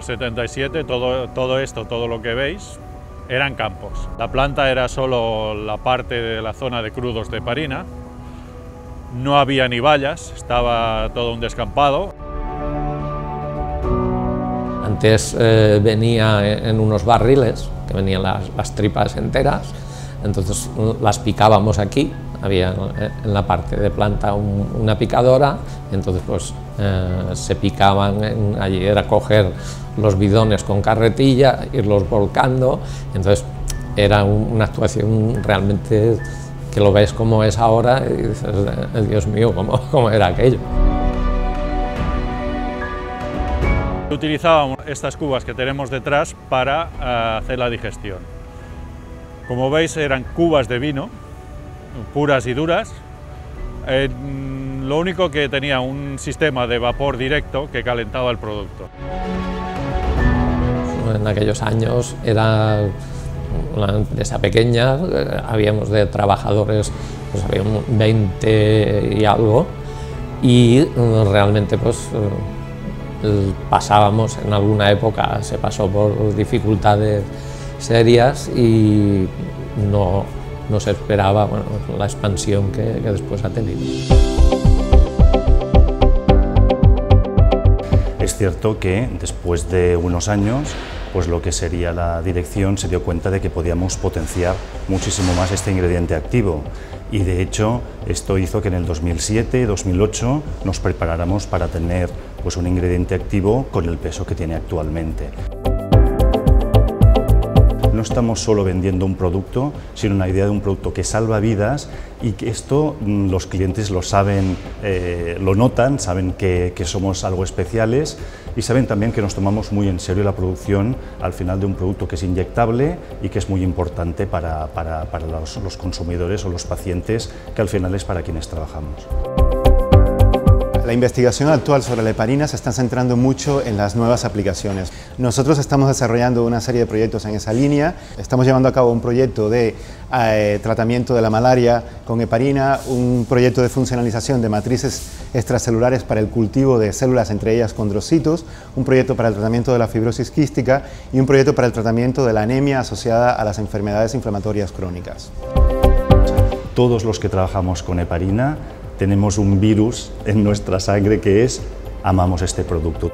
el 77 todo lo que veis eran campos. La planta era solo la parte de la zona de crudos de heparina, no había ni vallas, estaba todo un descampado. Antes venía en unos barriles, que venían las tripas enteras, entonces las picábamos aquí. Había en la parte de planta una picadora, entonces pues se picaban, allí era coger los bidones con carretilla, irlos volcando, entonces era una actuación realmente que lo ves como es ahora y dices, Dios mío, ¿cómo era aquello? Utilizábamos estas cubas que tenemos detrás para hacer la digestión. Como veis eran cubas de vino, puras y duras. Lo único que tenía un sistema de vapor directo que calentaba el producto. En aquellos años era una empresa pequeña, habíamos de trabajadores, pues habíamos 20 y algo, y realmente pues pasábamos, en alguna época se pasó por dificultades serias y no se esperaba, bueno, la expansión que después ha tenido. Es cierto que después de unos años, pues lo que sería la dirección se dio cuenta de que podíamos potenciar muchísimo más este ingrediente activo y de hecho esto hizo que en el 2007-2008 nos preparáramos para tener pues un ingrediente activo con el peso que tiene actualmente. No estamos solo vendiendo un producto, sino una idea de un producto que salva vidas y que esto los clientes lo saben, lo notan, saben que somos algo especiales y saben también que nos tomamos muy en serio la producción al final de un producto que es inyectable y que es muy importante para los consumidores o los pacientes, que al final es para quienes trabajamos. La investigación actual sobre la heparina se está centrando mucho en las nuevas aplicaciones. Nosotros estamos desarrollando una serie de proyectos en esa línea. Estamos llevando a cabo un proyecto de tratamiento de la malaria con heparina, un proyecto de funcionalización de matrices extracelulares para el cultivo de células, entre ellas condrocitos, un proyecto para el tratamiento de la fibrosis quística y un proyecto para el tratamiento de la anemia asociada a las enfermedades inflamatorias crónicas. Todos los que trabajamos con heparina tenemos un virus en nuestra sangre que es amamos este producto.